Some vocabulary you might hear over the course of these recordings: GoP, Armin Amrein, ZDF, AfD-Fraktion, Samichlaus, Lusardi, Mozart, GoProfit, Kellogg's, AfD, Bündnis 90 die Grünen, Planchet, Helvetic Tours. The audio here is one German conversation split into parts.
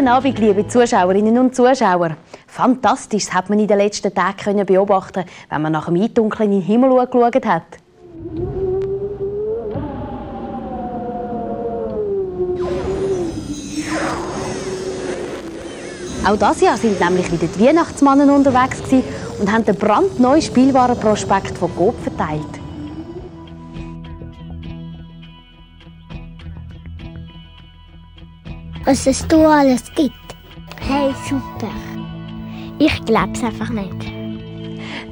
Guten Abend, liebe Zuschauerinnen und Zuschauer. Fantastisches hat man in den letzten Tagen beobachten, wenn man nach dem Eindunkeln in den Himmel geschaut hat. Auch dieses Jahr sind nämlich wieder die Weihnachtsmannen unterwegs und haben den brandneuen Spielwarenprospekt von GoP verteilt. Was es hier alles gibt. Hey, super. Ich glaube es einfach nicht.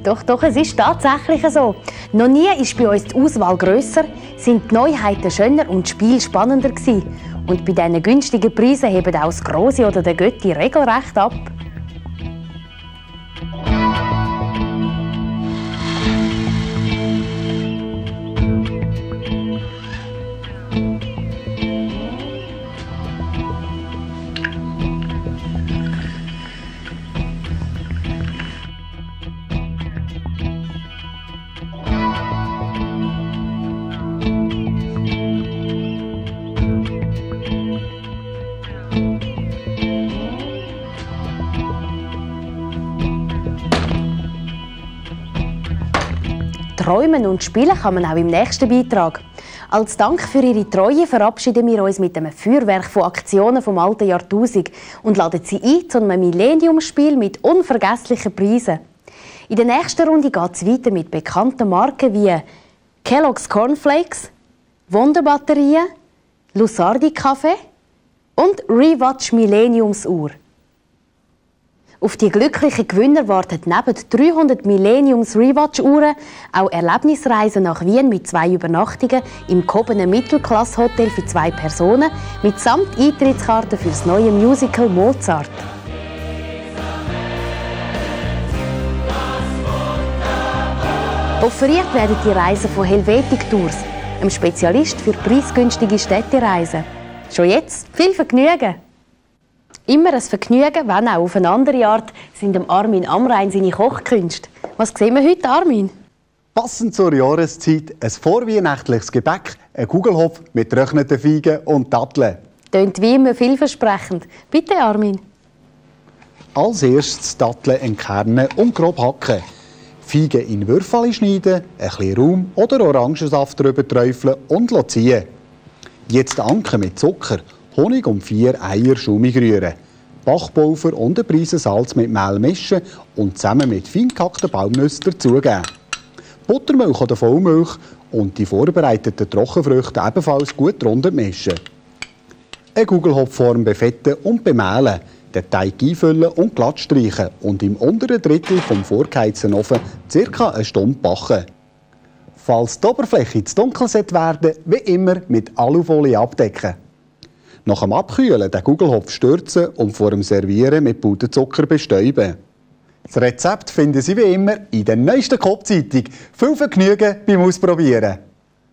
Doch, es ist tatsächlich so. Noch nie ist bei uns die Auswahl grösser, sind die Neuheiten schöner und das Spiel spannender gewesen. Und bei diesen günstigen Preisen heben auch das Grosse oder der Götti regelrecht ab. Träumen und Spielen kann man auch im nächsten Beitrag. Als Dank für Ihre Treue verabschieden wir uns mit einem Feuerwerk von Aktionen vom alten Jahrtausend und laden Sie ein zu einem Millenniumspiel mit unvergesslichen Preisen. In der nächsten Runde geht es weiter mit bekannten Marken wie Kellogg's Cornflakes, Wunderbatterien, Lusardi Kaffee und Rewatch Millenniumsuhr. Auf die glücklichen Gewinner warten neben 300 Millenniums-Rewatch-Uhren auch Erlebnisreisen nach Wien mit 2 Übernachtungen im gehobenen Mittelklasse-Hotel für 2 Personen mitsamt Eintrittskarten für das neue Musical Mozart. Offeriert werden die Reisen von Helvetic Tours, einem Spezialist für preisgünstige Städtereisen. Schon jetzt viel Vergnügen! Immer ein Vergnügen, wenn auch auf eine andere Art, sind Armin Amrein seine Kochkünste. Was sehen wir heute, Armin? Passend zur Jahreszeit ein vorweihnachtliches Gebäck, ein Kugelhopf mit getrockneten Feigen und Datteln. Tönt wie immer vielversprechend. Bitte, Armin. Als erstes Datteln entkernen und grob hacken. Feigen in Würfel schneiden, ein bisschen Raum oder Orangensaft drüber träufeln und ziehen. Jetzt Anken mit Zucker. Honig und 4 Eier schaumig rühren, Backpulver und ein Prise Salz mit Mehl mischen und zusammen mit fein gehackten Baumnüssen dazugeben. Buttermilch oder Vollmilch und die vorbereiteten Trockenfrüchte ebenfalls gut rund mischen. Eine Kugelhopfform befetten und bemehlen, den Teig einfüllen und glatt streichen und im unteren Drittel vom vorgeheizten Ofen ca. eine Stunde backen. Falls die Oberfläche zu dunkel werden, wie immer mit Alufolie abdecken. Nach dem Abkühlen den Kugelhopf stürzen und vor dem Servieren mit Puderzucker bestäuben. Das Rezept finden Sie wie immer in der neuesten Coop-Zeitung. Viel Vergnügen beim Ausprobieren!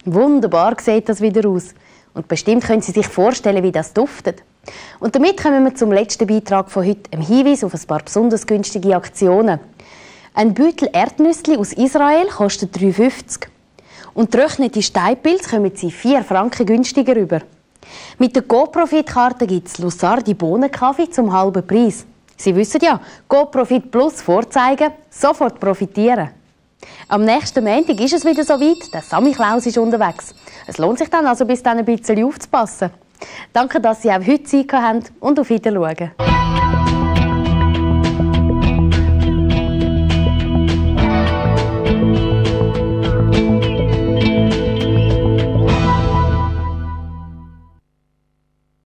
Wunderbar sieht das wieder aus. Und bestimmt können Sie sich vorstellen, wie das duftet. Und damit kommen wir zum letzten Beitrag von heute, einem Hinweis auf ein paar besonders günstige Aktionen. Ein Beutel Erdnüsse aus Israel kostet 3,50 €. Und getrocknete Steinpilze kommen Sie 4 Franken günstiger rüber. Mit der GoProfit-Karte gibt es Lusardi-Bohnenkaffee zum halben Preis. Sie wissen ja, GoProfit Plus vorzeigen, sofort profitieren. Am nächsten Montag ist es wieder soweit, der Samichlaus ist unterwegs. Es lohnt sich dann also bis dann ein bisschen aufzupassen. Danke, dass Sie auch heute Zeit hatten und auf Wiedersehen.